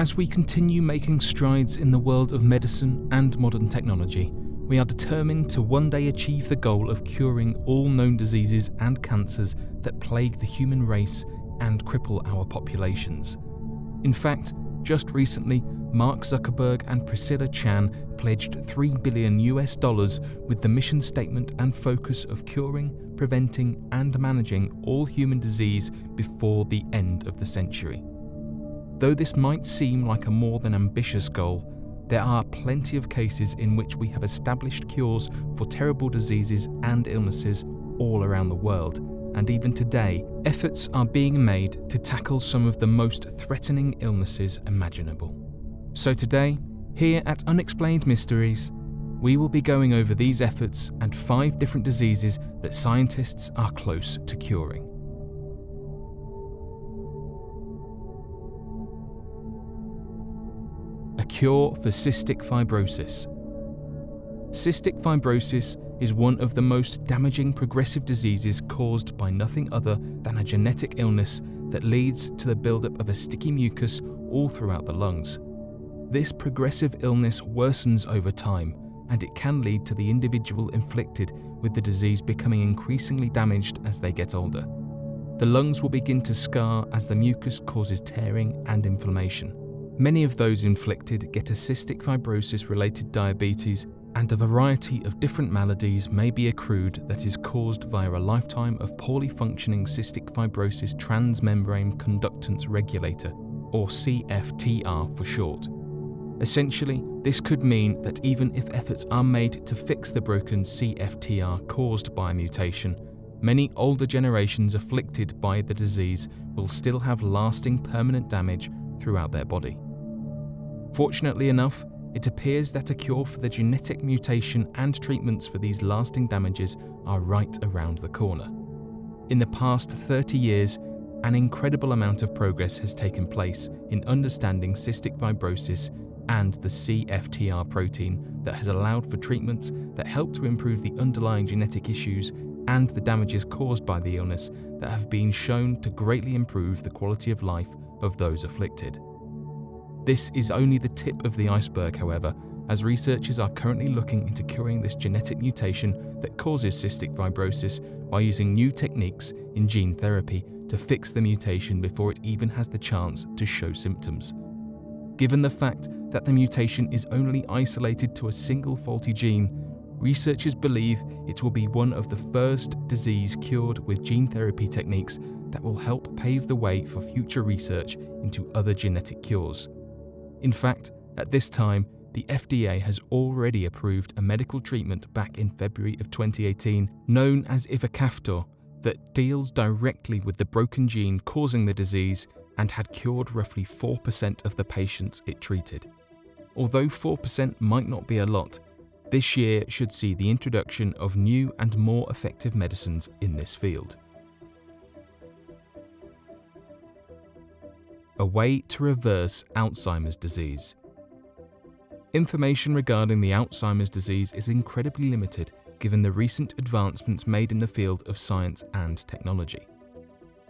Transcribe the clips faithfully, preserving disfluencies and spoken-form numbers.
As we continue making strides in the world of medicine and modern technology, we are determined to one day achieve the goal of curing all known diseases and cancers that plague the human race and cripple our populations. In fact, just recently, Mark Zuckerberg and Priscilla Chan pledged three billion US dollars with the mission statement and focus of curing, preventing, and managing all human disease before the end of the century. Though this might seem like a more than ambitious goal, there are plenty of cases in which we have established cures for terrible diseases and illnesses all around the world, and even today, efforts are being made to tackle some of the most threatening illnesses imaginable. So today, here at Unexplained Mysteries, we will be going over these efforts and five different diseases that scientists are close to curing. A cure for cystic fibrosis. Cystic fibrosis is one of the most damaging progressive diseases caused by nothing other than a genetic illness that leads to the buildup of a sticky mucus all throughout the lungs. This progressive illness worsens over time, and it can lead to the individual inflicted with the disease becoming increasingly damaged as they get older. The lungs will begin to scar as the mucus causes tearing and inflammation. Many of those inflicted get a cystic fibrosis-related diabetes, and a variety of different maladies may be accrued that is caused via a lifetime of poorly functioning cystic fibrosis transmembrane conductance regulator, or C F T R for short. Essentially, this could mean that even if efforts are made to fix the broken C F T R caused by a mutation, many older generations afflicted by the disease will still have lasting permanent damage throughout their body. Fortunately enough, it appears that a cure for the genetic mutation and treatments for these lasting damages are right around the corner. In the past thirty years, an incredible amount of progress has taken place in understanding cystic fibrosis and the C F T R protein that has allowed for treatments that help to improve the underlying genetic issues and the damages caused by the illness that have been shown to greatly improve the quality of life of those afflicted. This is only the tip of the iceberg, however, as researchers are currently looking into curing this genetic mutation that causes cystic fibrosis by using new techniques in gene therapy to fix the mutation before it even has the chance to show symptoms. Given the fact that the mutation is only isolated to a single faulty gene, researchers believe it will be one of the first disease cured with gene therapy techniques that will help pave the way for future research into other genetic cures. In fact, at this time, the F D A has already approved a medical treatment back in February of twenty eighteen, known as Ivacaftor, that deals directly with the broken gene causing the disease and had cured roughly four percent of the patients it treated. Although four percent might not be a lot, this year should see the introduction of new and more effective medicines in this field. A way to reverse Alzheimer's disease. Information regarding the Alzheimer's disease is incredibly limited given the recent advancements made in the field of science and technology.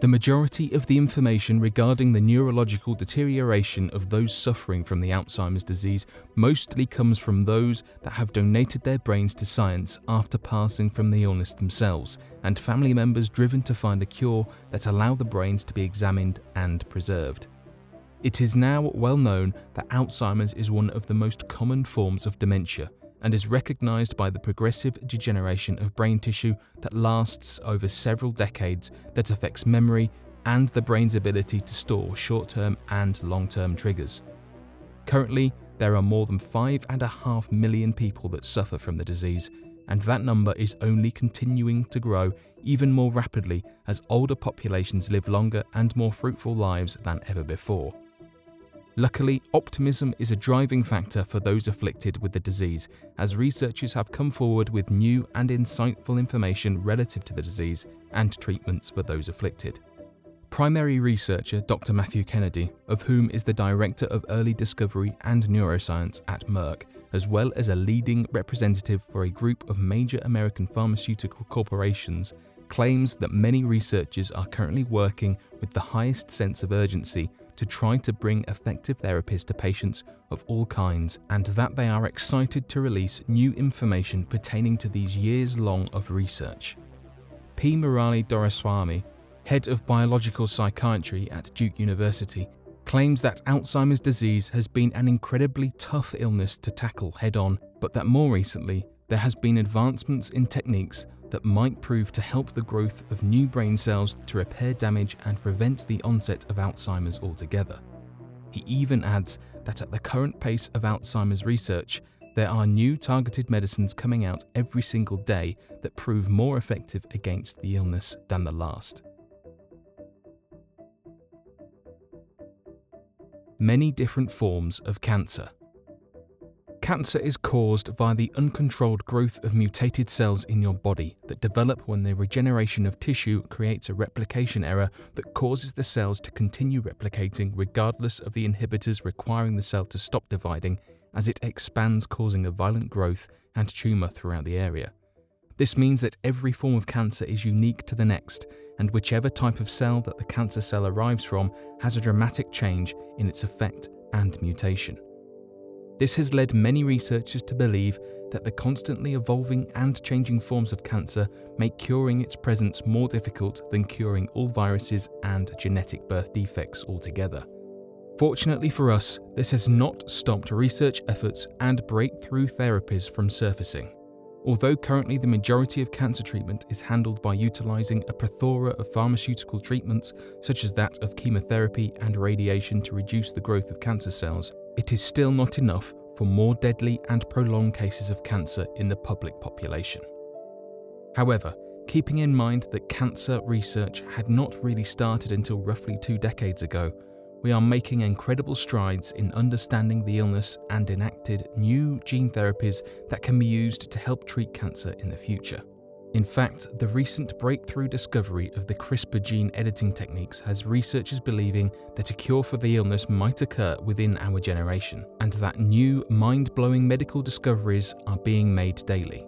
The majority of the information regarding the neurological deterioration of those suffering from the Alzheimer's disease mostly comes from those that have donated their brains to science after passing from the illness themselves, and family members driven to find a cure that allow the brains to be examined and preserved. It is now well known that Alzheimer's is one of the most common forms of dementia and is recognized by the progressive degeneration of brain tissue that lasts over several decades that affects memory and the brain's ability to store short-term and long-term triggers. Currently, there are more than five and a half million people that suffer from the disease, and that number is only continuing to grow even more rapidly as older populations live longer and more fruitful lives than ever before. Luckily, optimism is a driving factor for those afflicted with the disease, as researchers have come forward with new and insightful information relative to the disease and treatments for those afflicted. Primary researcher Doctor Matthew Kennedy, of whom is the Director of Early Discovery and Neuroscience at Merck, as well as a leading representative for a group of major American pharmaceutical corporations, claims that many researchers are currently working with the highest sense of urgency to try to bring effective therapies to patients of all kinds, and that they are excited to release new information pertaining to these years long of research. P. Murali Doraswamy, head of biological psychiatry at Duke University, claims that Alzheimer's disease has been an incredibly tough illness to tackle head-on, but that more recently, there has been advancements in techniques that might prove to help the growth of new brain cells to repair damage and prevent the onset of Alzheimer's altogether. He even adds that at the current pace of Alzheimer's research, there are new targeted medicines coming out every single day that prove more effective against the illness than the last. Many different forms of cancer. Cancer is caused by the uncontrolled growth of mutated cells in your body that develop when the regeneration of tissue creates a replication error that causes the cells to continue replicating regardless of the inhibitors requiring the cell to stop dividing as it expands, causing a violent growth and tumour throughout the area. This means that every form of cancer is unique to the next, and whichever type of cell that the cancer cell arrives from has a dramatic change in its effect and mutation. This has led many researchers to believe that the constantly evolving and changing forms of cancer make curing its presence more difficult than curing all viruses and genetic birth defects altogether. Fortunately for us, this has not stopped research efforts and breakthrough therapies from surfacing. Although currently the majority of cancer treatment is handled by utilizing a plethora of pharmaceutical treatments such as that of chemotherapy and radiation to reduce the growth of cancer cells, it is still not enough for more deadly and prolonged cases of cancer in the public population. However, keeping in mind that cancer research had not really started until roughly two decades ago, we are making incredible strides in understanding the illness and enacted new gene therapies that can be used to help treat cancer in the future. In fact, the recent breakthrough discovery of the CRISPR gene editing techniques has researchers believing that a cure for the illness might occur within our generation, and that new mind-blowing medical discoveries are being made daily.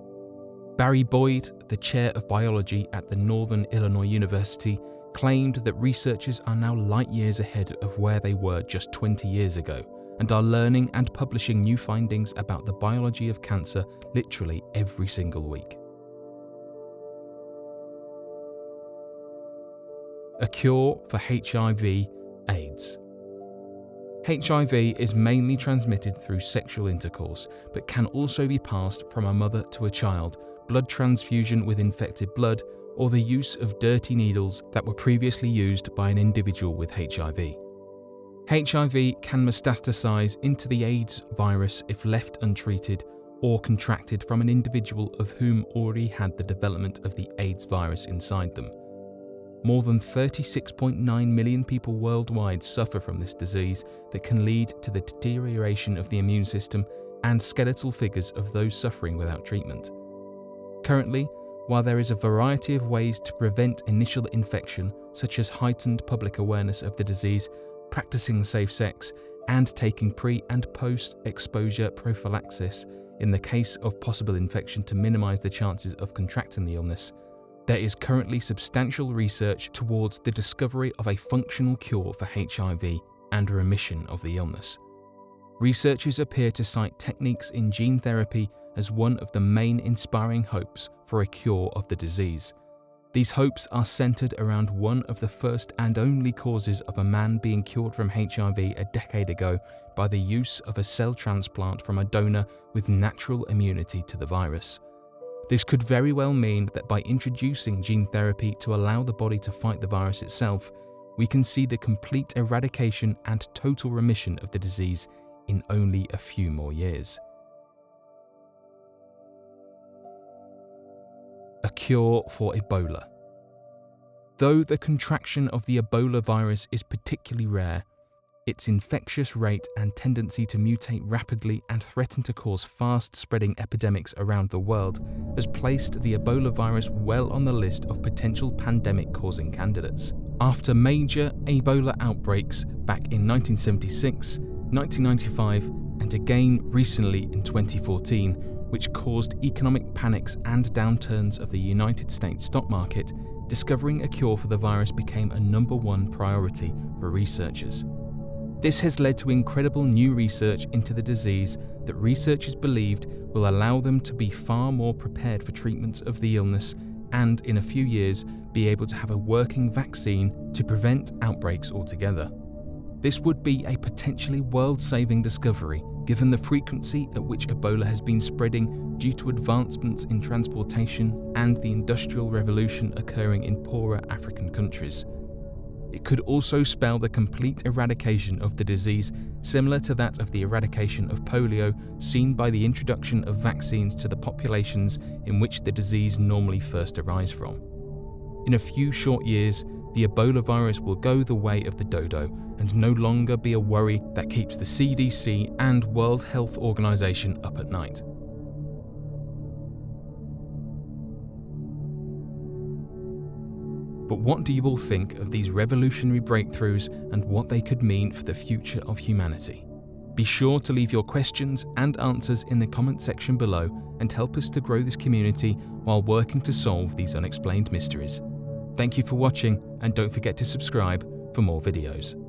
Barry Boyd, the chair of biology at the Northern Illinois University, claimed that researchers are now light years ahead of where they were just twenty years ago, and are learning and publishing new findings about the biology of cancer literally every single week. A cure for H I V AIDS. H I V is mainly transmitted through sexual intercourse, but can also be passed from a mother to a child, blood transfusion with infected blood, or the use of dirty needles that were previously used by an individual with H I V. H I V can metastasize into the AIDS virus if left untreated or contracted from an individual of whom already had the development of the AIDS virus inside them. More than thirty-six point nine million people worldwide suffer from this disease that can lead to the deterioration of the immune system and skeletal figures of those suffering without treatment. Currently, while there is a variety of ways to prevent initial infection, such as heightened public awareness of the disease, practicing safe sex, and taking pre- and post-exposure prophylaxis in the case of possible infection to minimize the chances of contracting the illness, there is currently substantial research towards the discovery of a functional cure for H I V and remission of the illness. Researchers appear to cite techniques in gene therapy as one of the main inspiring hopes for a cure of the disease. These hopes are centered around one of the first and only causes of a man being cured from H I V a decade ago by the use of a cell transplant from a donor with natural immunity to the virus. This could very well mean that by introducing gene therapy to allow the body to fight the virus itself, we can see the complete eradication and total remission of the disease in only a few more years. A cure for Ebola. Though the contraction of the Ebola virus is particularly rare, its infectious rate and tendency to mutate rapidly and threaten to cause fast-spreading epidemics around the world has placed the Ebola virus well on the list of potential pandemic-causing candidates. After major Ebola outbreaks back in nineteen seventy-six, nineteen ninety-five, and again recently in twenty fourteen, which caused economic panics and downturns of the United States stock market, discovering a cure for the virus became a number one priority for researchers. This has led to incredible new research into the disease that researchers believed will allow them to be far more prepared for treatments of the illness and, in a few years, be able to have a working vaccine to prevent outbreaks altogether. This would be a potentially world-saving discovery, given the frequency at which Ebola has been spreading due to advancements in transportation and the Industrial Revolution occurring in poorer African countries. It could also spell the complete eradication of the disease, similar to that of the eradication of polio, seen by the introduction of vaccines to the populations in which the disease normally first arises from. In a few short years, the Ebola virus will go the way of the dodo and no longer be a worry that keeps the C D C and World Health Organization up at night. But what do you all think of these revolutionary breakthroughs and what they could mean for the future of humanity? Be sure to leave your questions and answers in the comment section below and help us to grow this community while working to solve these unexplained mysteries. Thank you for watching, and don't forget to subscribe for more videos.